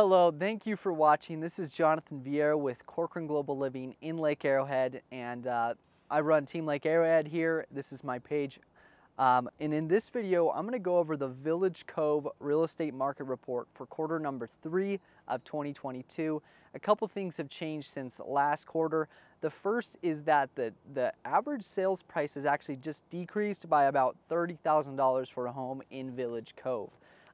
Hello, thank you for watching. This is Jonathan Viero with Corcoran Global Living in Lake Arrowhead, and I run Team Lake Arrowhead here. This is my page. And in this video, I'm going to go over the Village Cove real estate market report for quarter number 3 of 2022. A couple things have changed since last quarter. The first is that the average sales price has actually just decreased by about $30,000 for a home in Village Cove.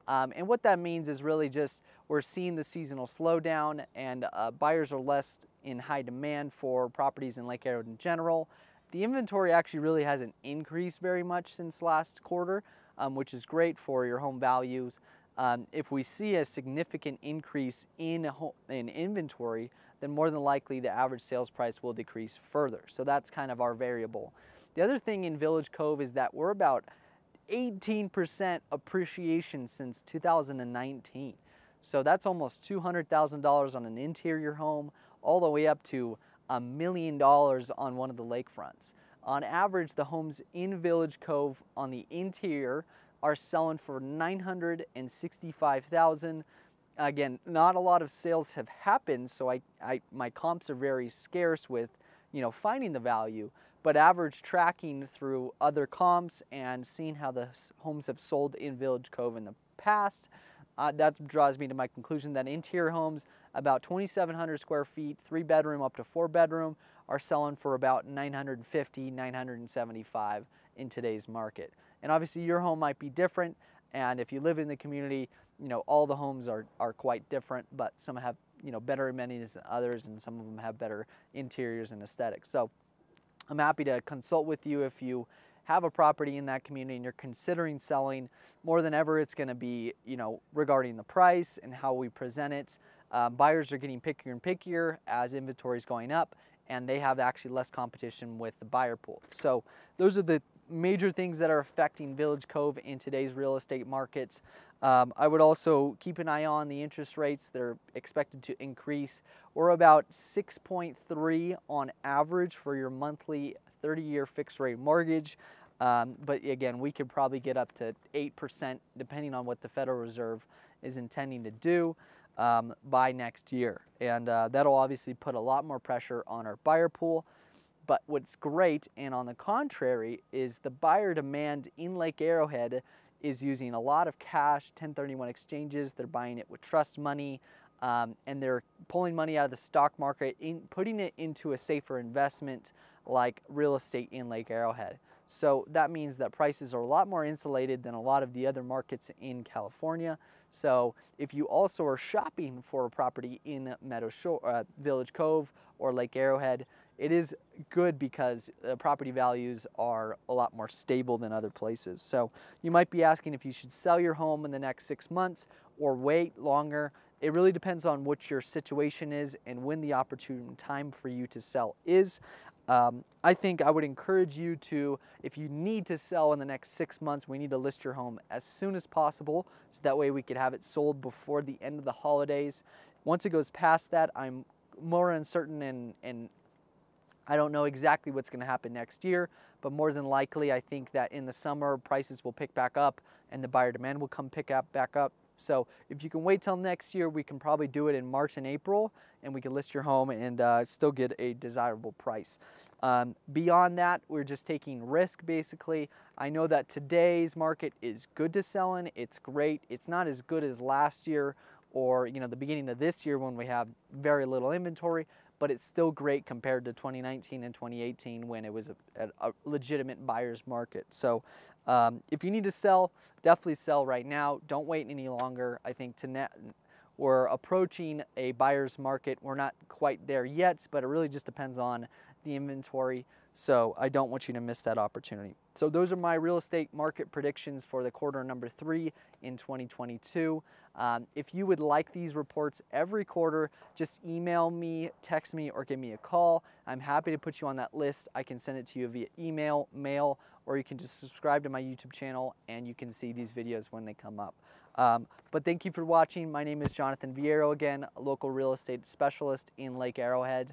And what that means is really just we're seeing the seasonal slowdown, and buyers are less in high demand for properties in Lake Arrowhead in general. The inventory actually really hasn't increased very much since last quarter, which is great for your home values. If we see a significant increase in inventory, then more than likely the average sales price will decrease further. So that's kind of our variable. The other thing in Village Cove is that we're about 18% appreciation since 2019. So that's almost $200,000 on an interior home, all the way up to $1 million on one of the lakefronts. On average, the homes in Village Cove on the interior are selling for $965,000. Again, not a lot of sales have happened, so my comps are very scarce with, you know, finding the value, but average tracking through other comps and seeing how the homes have sold in Village Cove in the past, that draws me to my conclusion that interior homes, about 2,700 square feet, 3-bedroom up to 4-bedroom, are selling for about $950, $975 in today's market. And obviously your home might be different, and if you live in the community, you know, all the homes are quite different, but some have, you know, better amenities than others, and some of them have better interiors and aesthetics. So I'm happy to consult with you if you have a property in that community and you're considering selling. More than ever, it's going to be, you know, regarding the price and how we present it. Buyers are getting pickier and pickier as inventory is going up, and they have actually less competition with the buyer pool. So those are the major things that are affecting Village Cove in today's real estate markets. I would also keep an eye on the interest rates. They're expected to increase. We're about 6.3 on average for your monthly 30-year fixed rate mortgage. But again, we could probably get up to 8% depending on what the Federal Reserve is intending to do by next year. And that'll obviously put a lot more pressure on our buyer pool. But what's great, and on the contrary, is the buyer demand in Lake Arrowhead is using a lot of cash, 1031 exchanges. They're buying it with trust money, and they're pulling money out of the stock market, putting it into a safer investment like real estate in Lake Arrowhead. So that means that prices are a lot more insulated than a lot of the other markets in California. So if you also are shopping for a property in Meadow Shore, Village Cove, or Lake Arrowhead, it is good because property values are a lot more stable than other places. So you might be asking if you should sell your home in the next 6 months or wait longer. It really depends on what your situation is and when the opportune time for you to sell is. I think I would encourage you to, if you need to sell in the next 6 months, we need to list your home as soon as possible, so that way we could have it sold before the end of the holidays. Once it goes past that, I'm more uncertain, and I don't know exactly what's going to happen next year, but more than likely I think that in the summer prices will pick back up and the buyer demand will come back up. So if you can wait till next year, we can probably do it in March and April, and we can list your home and still get a desirable price. Beyond that, we're just taking risk basically. I know that today's market is good to sell in. It's great. It's not as good as last year or, you know, the beginning of this year when we have very little inventory, but it's still great compared to 2019 and 2018 when it was a legitimate buyer's market. So if you need to sell, definitely sell right now. Don't wait any longer. I think we're approaching a buyer's market. We're not quite there yet, but it really just depends on the inventory. So I don't want you to miss that opportunity. So those are my real estate market predictions for the quarter number 3 in 2022. If you would like these reports every quarter, just email me, text me, or give me a call. I'm happy to put you on that list. I can send it to you via email, mail, or you can just subscribe to my YouTube channel and you can see these videos when they come up. But thank you for watching. My name is Jonathan Viero, again, a local real estate specialist in Lake Arrowhead,